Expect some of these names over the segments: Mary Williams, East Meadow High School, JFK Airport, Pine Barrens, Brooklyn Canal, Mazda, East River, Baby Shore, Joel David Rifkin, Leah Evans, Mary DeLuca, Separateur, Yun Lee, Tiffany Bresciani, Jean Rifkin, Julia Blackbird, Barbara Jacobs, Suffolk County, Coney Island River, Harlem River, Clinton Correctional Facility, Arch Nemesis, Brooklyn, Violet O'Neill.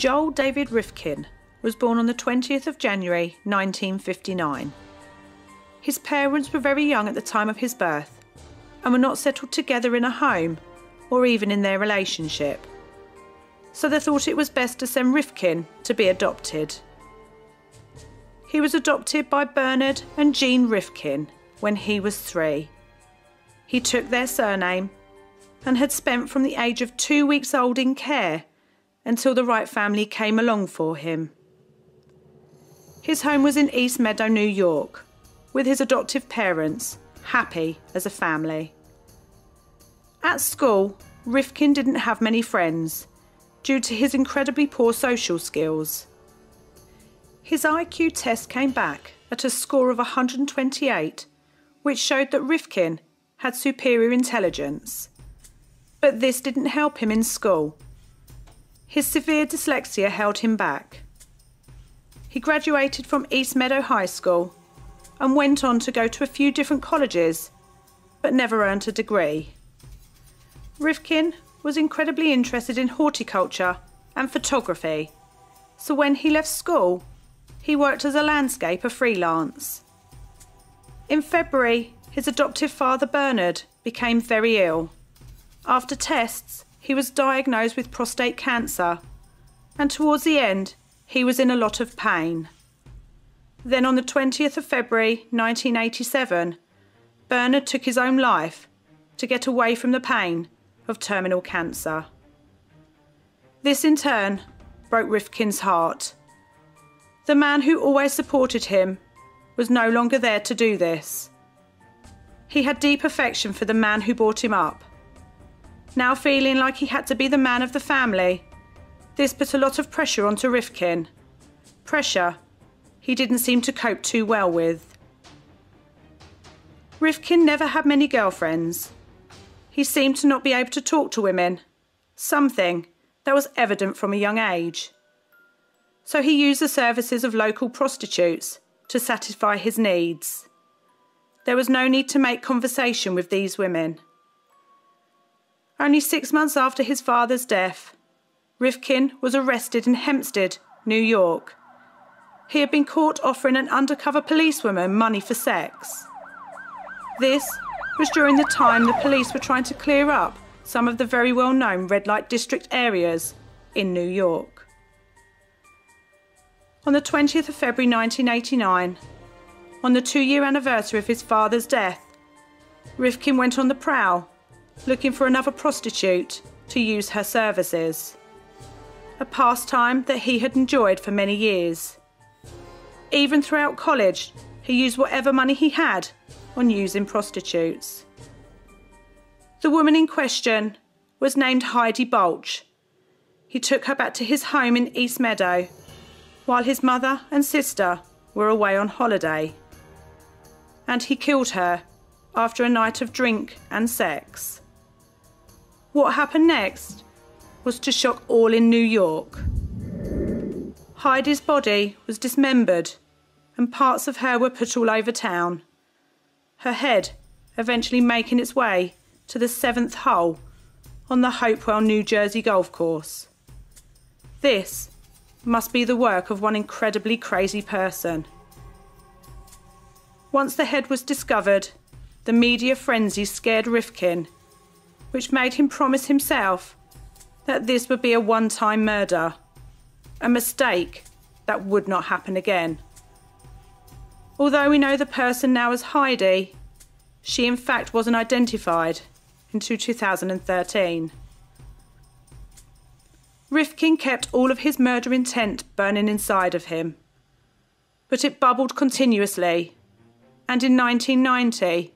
Joel David Rifkin was born on the 20th of January 1959. His parents were very young at the time of his birth and were not settled together in a home or even in their relationship, so they thought it was best to send Rifkin to be adopted. He was adopted by Bernard and Jean Rifkin when he was 3. He took their surname and had spent from the age of 2 weeks old in care until the Wright family came along for him. His home was in East Meadow, New York, with his adoptive parents, happy as a family. At school, Rifkin didn't have many friends due to his incredibly poor social skills. His IQ test came back at a score of 128, which showed that Rifkin had superior intelligence. But this didn't help him in school. His severe dyslexia held him back. He graduated from East Meadow High School and went on to go to a few different colleges, but never earned a degree. Rifkin was incredibly interested in horticulture and photography, so when he left school, he worked as a landscaper freelance. In February, his adoptive father Bernard became very ill. After tests, he was diagnosed with prostate cancer, and towards the end, he was in a lot of pain. Then on the 20th of February 1987, Bernard took his own life to get away from the pain of terminal cancer. This in turn broke Rifkin's heart. The man who always supported him was no longer there to do this. He had deep affection for the man who brought him up. Now feeling like he had to be the man of the family, this put a lot of pressure onto Rifkin. Pressure he didn't seem to cope too well with. Rifkin never had many girlfriends. He seemed to not be able to talk to women, something that was evident from a young age. So he used the services of local prostitutes to satisfy his needs. There was no need to make conversation with these women. Only 6 months after his father's death, Rifkin was arrested in Hempstead, New York. He had been caught offering an undercover policewoman money for sex. This was during the time the police were trying to clear up some of the very well-known red light district areas in New York. On the 20th of February 1989, on the 2-year anniversary of his father's death, Rifkin went on the prowl, looking for another prostitute to use her services, a pastime that he had enjoyed for many years. Even throughout college, he used whatever money he had on using prostitutes. The woman in question was named Heidi Balch. He took her back to his home in East Meadow while his mother and sister were away on holiday, and he killed her after a night of drink and sex. What happened next was to shock all in New York. Heidi's body was dismembered and parts of her were put all over town, her head eventually making its way to the 7th hole on the Hopewell, New Jersey golf course. This must be the work of one incredibly crazy person. Once the head was discovered, the media frenzy scared Rifkin, which made him promise himself that this would be a one-time murder, a mistake that would not happen again. Although we know the person now as Heidi, she in fact wasn't identified until 2013. Rifkin kept all of his murder intent burning inside of him, but it bubbled continuously, and in 1990,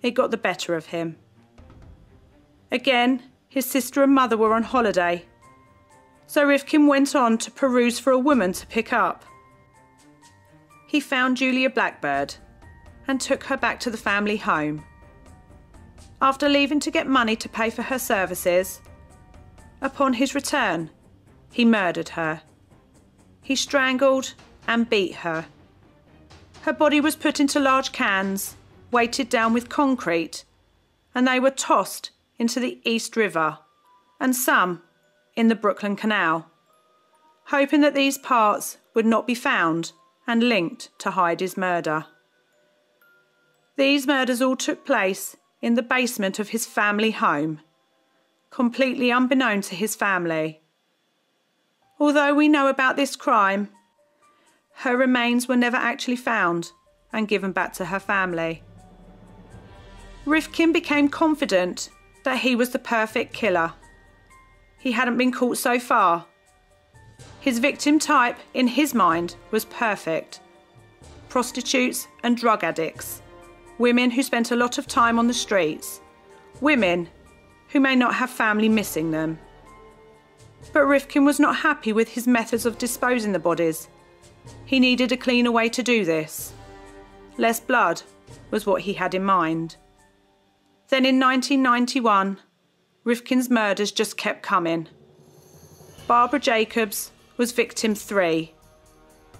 it got the better of him. Again, his sister and mother were on holiday, so Rifkin went on to peruse for a woman to pick up. He found Julia Blackbird and took her back to the family home. After leaving to get money to pay for her services, upon his return, he murdered her. He strangled and beat her. Her body was put into large cans, weighted down with concrete, and they were tossed into the East River and some in the Brooklyn Canal. hoping that these parts would not be found and linked to Heidi's murder. These murders all took place in the basement of his family home, completely unbeknown to his family. Although we know about this crime, her remains were never actually found and given back to her family. Rifkin became confident that he was the perfect killer. He hadn't been caught so far. His victim type, in his mind, was perfect. Prostitutes and drug addicts, women who spent a lot of time on the streets, women who may not have family missing them. But Rifkin was not happy with his methods of disposing the bodies. He needed a cleaner way to do this. Less blood was what he had in mind. Then in 1991, Rifkin's murders just kept coming. Barbara Jacobs was victim 3.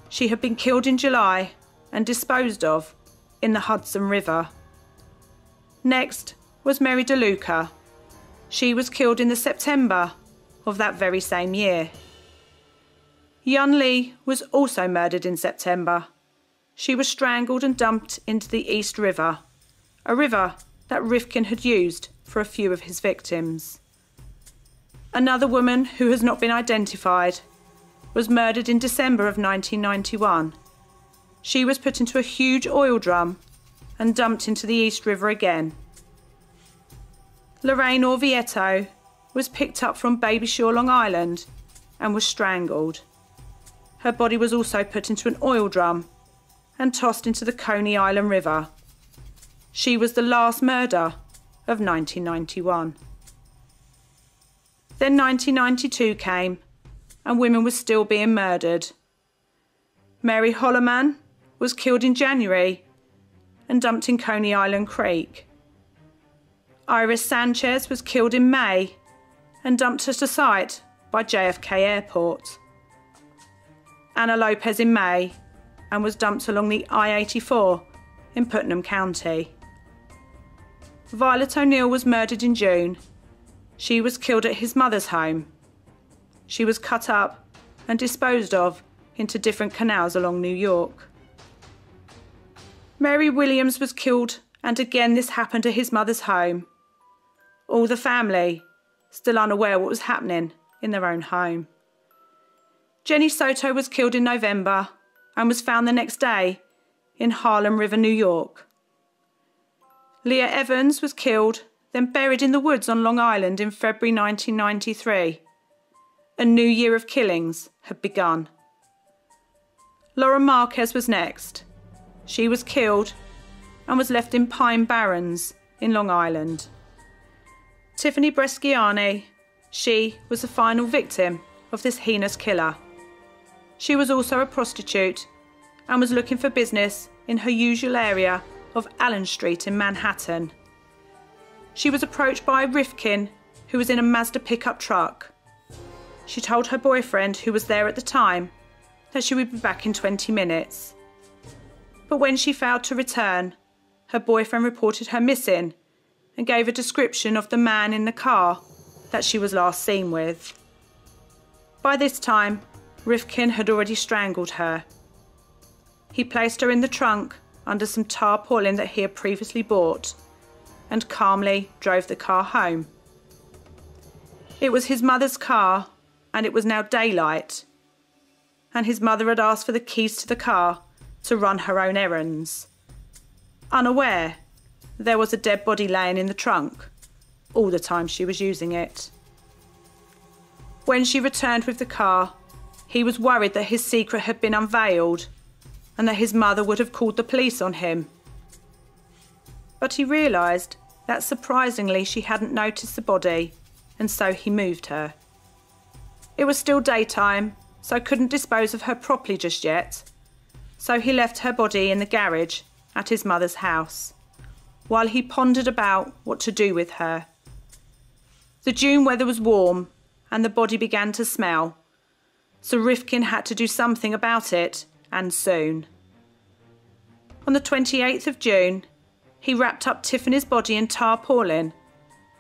She had been killed in July and disposed of in the Hudson River. Next was Mary DeLuca. She was killed in the September of that very same year. Yun Lee was also murdered in September. She was strangled and dumped into the East River, a river that Rifkin had used for a few of his victims. Another woman who has not been identified was murdered in December of 1991. She was put into a huge oil drum and dumped into the East River again. Lorraine Orvieto was picked up from Baby Shore, Long Island, and was strangled. Her body was also put into an oil drum and tossed into the Coney Island River. She was the last murder of 1991. Then 1992 came, and women were still being murdered. Mary Holloman was killed in January and dumped in Coney Island Creek. Iris Sanchez was killed in May and dumped at a site by JFK Airport. Anna Lopez in May and was dumped along the I-84 in Putnam County. Violet O'Neill was murdered in June. She was killed at his mother's home. She was cut up and disposed of into different canals along New York. Mary Williams was killed, and again this happened at his mother's home. All the family still unaware what was happening in their own home. Jenny Soto was killed in November and was found the next day in Harlem River, New York. Leah Evans was killed, then buried in the woods on Long Island in February 1993. A new year of killings had begun. Laura Marquez was next. She was killed and was left in Pine Barrens in Long Island. Tiffany Bresciani, she was the final victim of this heinous killer. She was also a prostitute and was looking for business in her usual area of Allen Street in Manhattan. She was approached by Rifkin, who was in a Mazda pickup truck. She told her boyfriend, who was there at the time, that she would be back in 20 minutes. But when she failed to return, her boyfriend reported her missing and gave a description of the man in the car that she was last seen with. By this time, Rifkin had already strangled her. He placed her in the trunk under some tarpaulin that he had previously bought and calmly drove the car home. It was his mother's car and it was now daylight, and his mother had asked for the keys to the car to run her own errands. Unaware, there was a dead body laying in the trunk all the time she was using it. When she returned with the car, he was worried that his secret had been unveiled and that his mother would have called the police on him. But he realised that surprisingly she hadn't noticed the body, and so he moved her. It was still daytime, so couldn't dispose of her properly just yet, so he left her body in the garage at his mother's house, while he pondered about what to do with her. The June weather was warm, and the body began to smell, so Rifkin had to do something about it, and soon. On the 28th of June, he wrapped up Tiffany's body in tarpaulin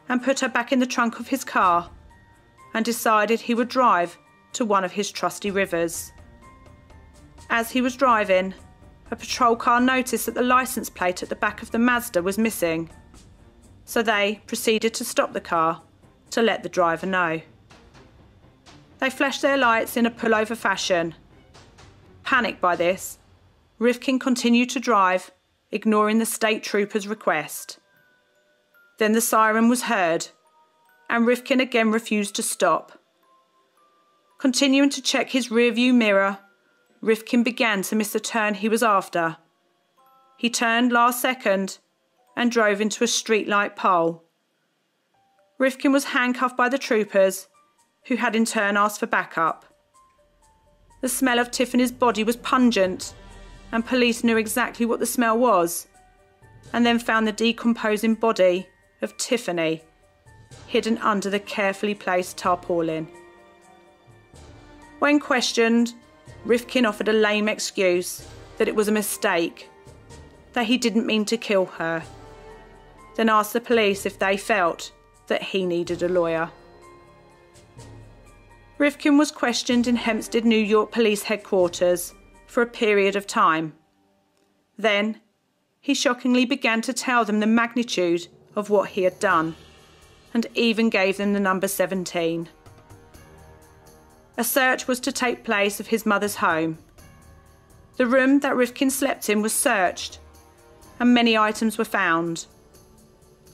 and put her back in the trunk of his car and decided he would drive to one of his trusty rivers. As he was driving, a patrol car noticed that the license plate at the back of the Mazda was missing, so they proceeded to stop the car to let the driver know. They flashed their lights in a pullover fashion. Panicked by this, Rifkin continued to drive, ignoring the state trooper's request. Then the siren was heard, and Rifkin again refused to stop. Continuing to check his rearview mirror, Rifkin began to miss the turn he was after. He turned last second and drove into a streetlight pole. Rifkin was handcuffed by the troopers, who had in turn asked for backup. The smell of Tiffany's body was pungent, and police knew exactly what the smell was, and then found the decomposing body of Tiffany hidden under the carefully placed tarpaulin. When questioned, Rifkin offered a lame excuse that it was a mistake, that he didn't mean to kill her, then asked the police if they felt that he needed a lawyer. Rifkin was questioned in Hempstead, New York Police Headquarters for a period of time. Then, he shockingly began to tell them the magnitude of what he had done, and even gave them the number 17. A search was to take place of his mother's home. The room that Rifkin slept in was searched, and many items were found.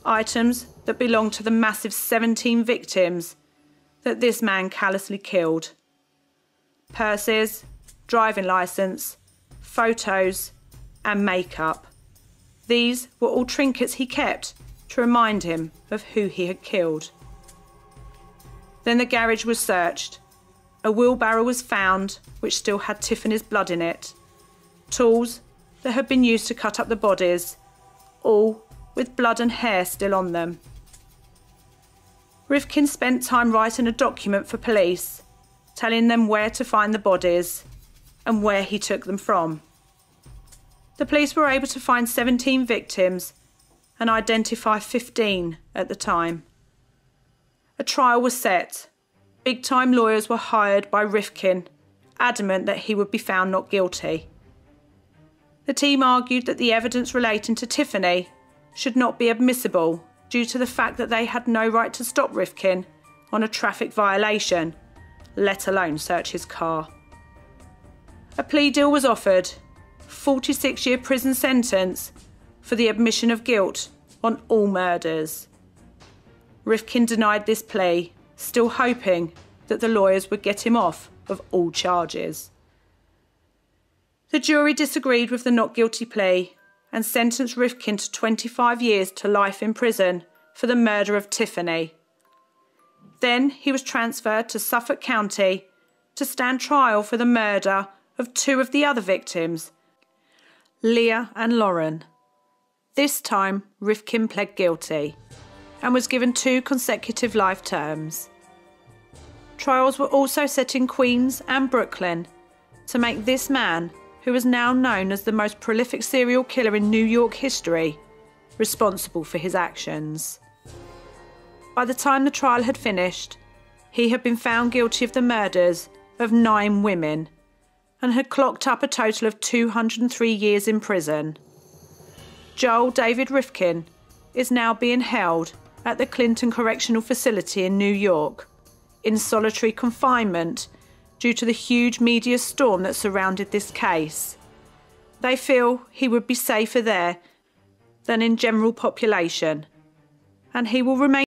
Items that belonged to the massive 17 victims that this man callously killed. Purses, driving licence, photos and makeup. These were all trinkets he kept to remind him of who he had killed. Then the garage was searched. A wheelbarrow was found which still had Tiffany's blood in it. Tools that had been used to cut up the bodies, all with blood and hair still on them. Rifkin spent time writing a document for police, telling them where to find the bodies and where he took them from. The police were able to find 17 victims and identify 15 at the time. A trial was set. Big-time lawyers were hired by Rifkin, adamant that he would be found not guilty. The team argued that the evidence relating to Tiffany should not be admissible due to the fact that they had no right to stop Rifkin on a traffic violation, let alone search his car. A plea deal was offered, 46-year prison sentence for the admission of guilt on all murders. Rifkin denied this plea, still hoping that the lawyers would get him off of all charges. The jury disagreed with the not guilty plea and sentenced Rifkin to 25 years to life in prison for the murder of Tiffany. Then he was transferred to Suffolk County to stand trial for the murder of two of the other victims, Leah and Lauren. This time, Rifkin pled guilty and was given 2 consecutive life terms. Trials were also set in Queens and Brooklyn to make this man, who is now known as the most prolific serial killer in New York history, responsible for his actions. By the time the trial had finished, he had been found guilty of the murders of 9 women and had clocked up a total of 203 years in prison. Joel David Rifkin is now being held at the Clinton Correctional Facility in New York in solitary confinement due to the huge media storm that surrounded this case. They feel he would be safer there than in general population, and he will remain